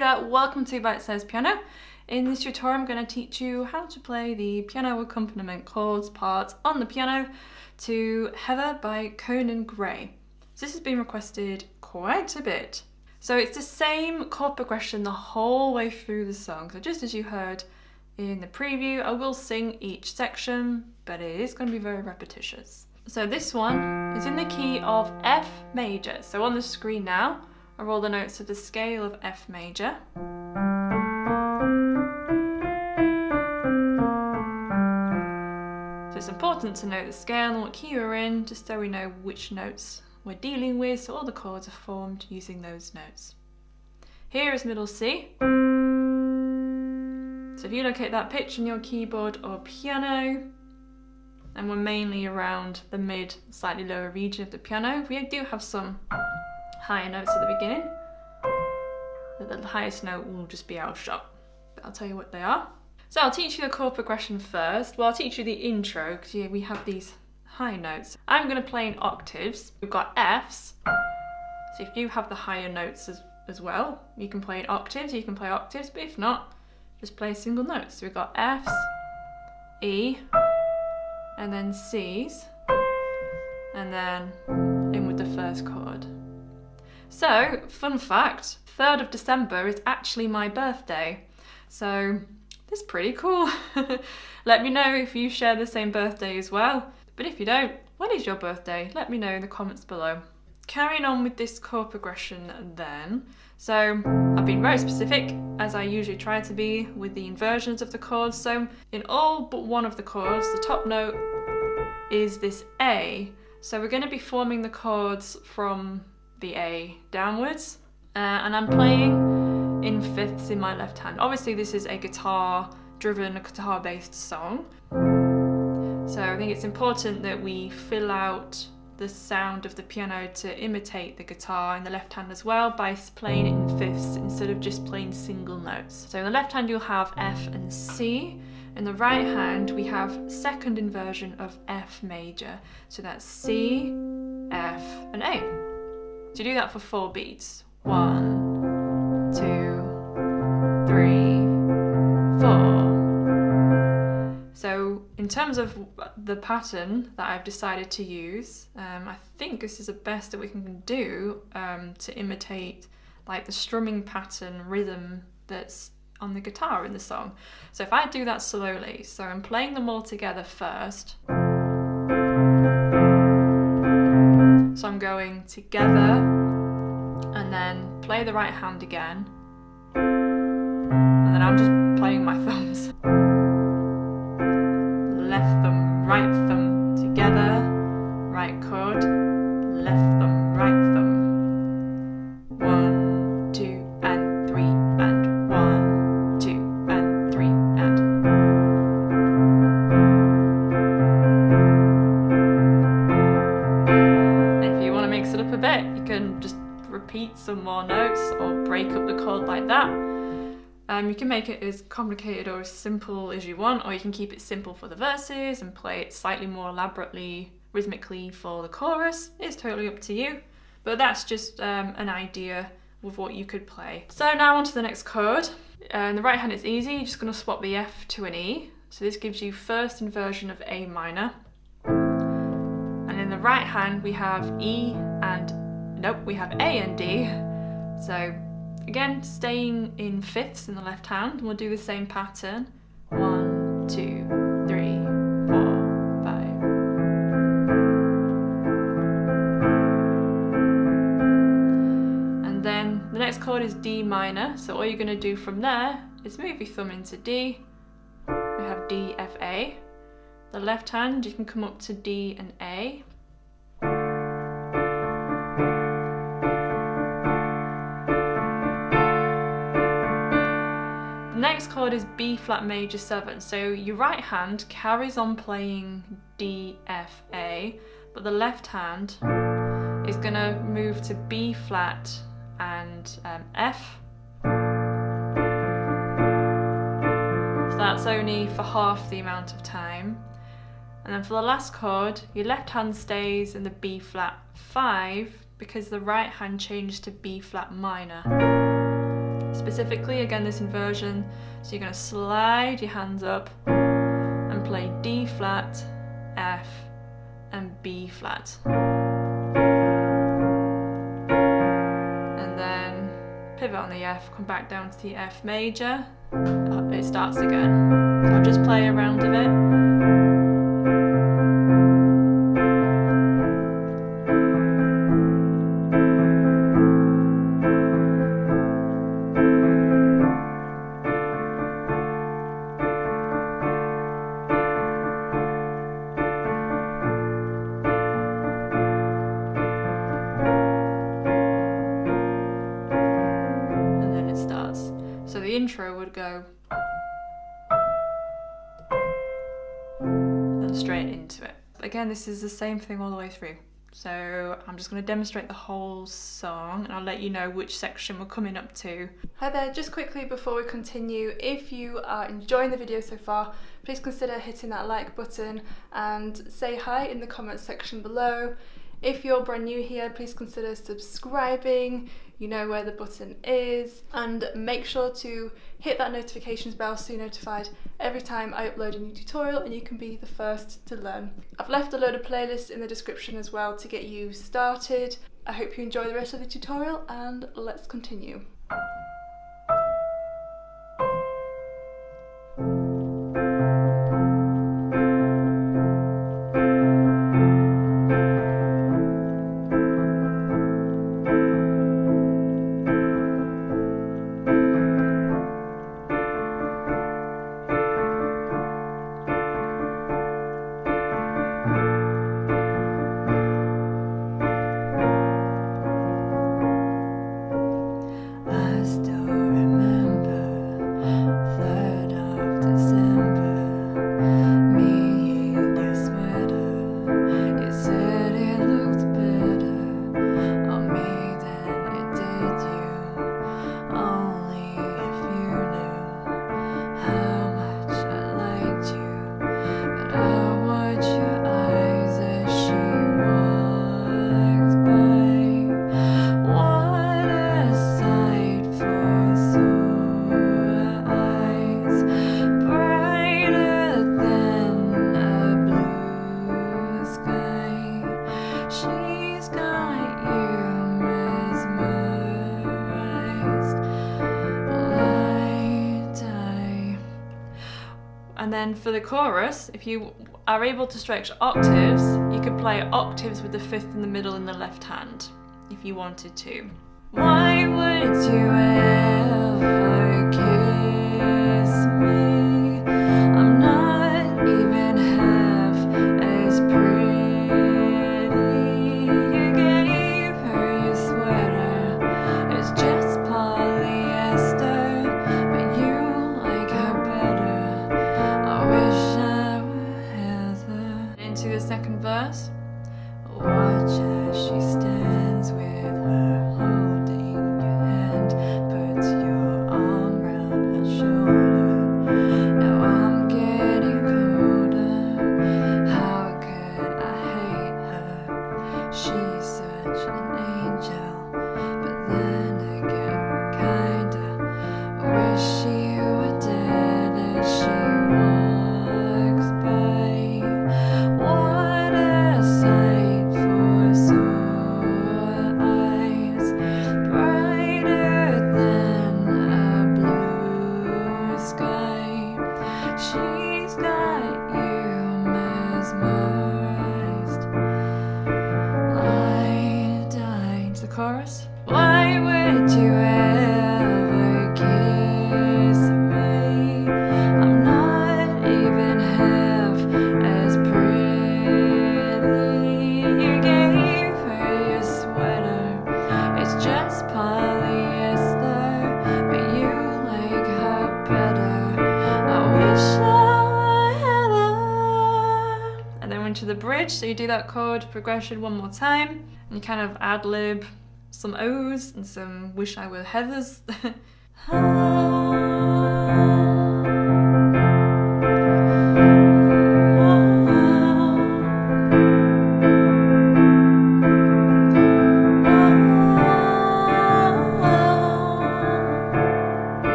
there, welcome to Bitesize Piano. In this tutorial I'm going to teach you how to play the piano accompaniment chords part on the piano to Heather by Conan Gray. So this has been requested quite a bit. So it's the same chord progression the whole way through the song, so just as you heard in the preview, I will sing each section, but it is going to be very repetitious. So this one is in the key of F major, so on the screen now are all the notes of the scale of F major. So it's important to note the scale and what key you're in, just so we know which notes we're dealing with, so all the chords are formed using those notes. Here is middle C. So if you locate that pitch on your keyboard or piano, and we're mainly around the mid, slightly lower region of the piano. We do have some higher notes at the beginning, but the highest note will just be out of shot. But I'll tell you what they are. So I'll teach you the chord progression first. Well, I'll teach you the intro, because yeah, we have these high notes. I'm going to play in octaves. We've got Fs, so if you have the higher notes as well, you can play in octaves, you can play octaves, but if not, just play single notes. So we've got Fs, E, and then C's, and then in with the first chord. So, fun fact, 3rd of December is actually my birthday, so it's pretty cool. Let me know if you share the same birthday as well, but if you don't, when is your birthday? Let me know in the comments below. Carrying on with this chord progression then, so I've been very specific, as I usually try to be, with the inversions of the chords. So in all but one of the chords, the top note is this A, so we're going to be forming the chords from the A downwards, and I'm playing in fifths in my left hand. Obviously this is a guitar-driven, guitar-based song, so I think it's important that we fill out the sound of the piano to imitate the guitar in the left hand as well by playing it in fifths instead of just playing single notes. So in the left hand you'll have F and C, in the right hand we have second inversion of F major, so that's C, F and A. So you do that for 4 beats, 1, 2, 3, 4. So in terms of the pattern that I've decided to use, I think this is the best that we can do to imitate like the strumming pattern rhythm that's on the guitar in the song. So if I do that slowly, so I'm playing them all together first. So I'm going together and then play the right hand again, and then I'm just playing my thumbs. Left thumb, right thumb, together, right chord, left thumb, right thumb. 1, 2, and 3, and 1, 2, and 3, and. If you want to mix it up a bit, you can just repeat some more notes or break up the chord like that. You can make it as complicated or as simple as you want, or you can keep it simple for the verses and play it slightly more elaborately, rhythmically for the chorus. It's totally up to you, but that's just an idea of what you could play. So now on to the next chord. In the right hand it's easy, you're just going to swap the F to an E. So this gives you first inversion of A minor. And in the right hand we have E and, nope, we have A and D. So again, staying in fifths in the left hand, we'll do the same pattern. 1, 2, 3, 4, 5. And then the next chord is D minor, so all you're going to do from there is move your thumb into D. We have D, F, A. The left hand, you can come up to D and A. Next chord is B flat major 7, so your right hand carries on playing D, F, A, but the left hand is going to move to B flat and F. So that's only for half the amount of time. And then for the last chord, your left hand stays in the B flat 5 because the right hand changes to B flat minor. specifically, again, this inversion. So you're going to slide your hands up and play D flat, F and B flat. And then pivot on the F, come back down to the F major, up it starts again. So I'll just play a round of it. So the intro would go and straight into it. Again, this is the same thing all the way through. So I'm just going to demonstrate the whole song and I'll let you know which section we're coming up to. Hi there, just quickly before we continue, if you are enjoying the video so far, please consider hitting that like button and say hi in the comments section below. If you're brand new here, please consider subscribing, you know where the button is, and make sure to hit that notifications bell so you're notified every time I upload a new tutorial and you can be the first to learn. I've left a load of playlists in the description as well to get you started. I hope you enjoy the rest of the tutorial and let's continue. And then for the chorus, if you are able to stretch octaves, you could play octaves with the fifth in the middle in the left hand, if you wanted to. Why would you ever kiss me? I'm not even half as pretty. You gave her your sweater, it's just polyester. To the second verse. Watch as she stands with her holding your hand, puts your arm round her shoulder. Now I'm getting colder. How could I hate her? She's such an angel, but then again, kinda. Wish she were dead as she. Chorus. Why would you ever kiss me? I'm not even half as pretty. You gave her your sweater, it's just polyester, but you like her better. I wish I were Heather. And then we're into the bridge, so you do that chord progression one more time and you kind of ad-lib some O's and some Wish I Were Heathers.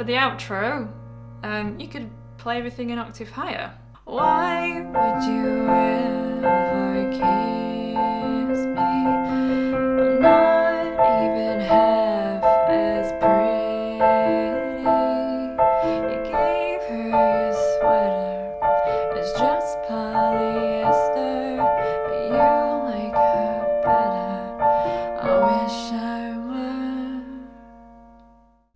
For the outro, you could play everything an octave higher. Why would you ever kiss me? I'm not even half as pretty. You gave her your sweater, it's just polyester, but you like her better. I wish I were.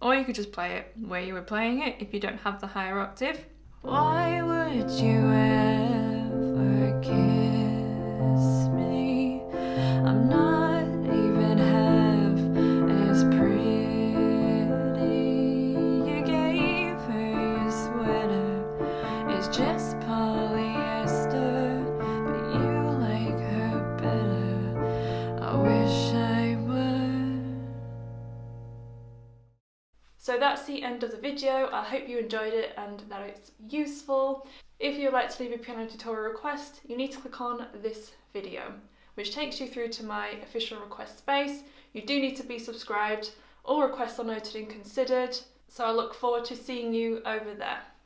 Or you could just play it where you were playing it if you don't have the higher octave. Why would you ever kiss me? I'm not even half as pretty. You gave her your sweater, it's just polyester, but you like her better. I wish I were. So that's the end of the video. I hope you enjoyed it and that it's useful. If you'd like to leave a piano tutorial request, you need to click on this video, which takes you through to my official request space. You do need to be subscribed. All requests are noted and considered, so I look forward to seeing you over there.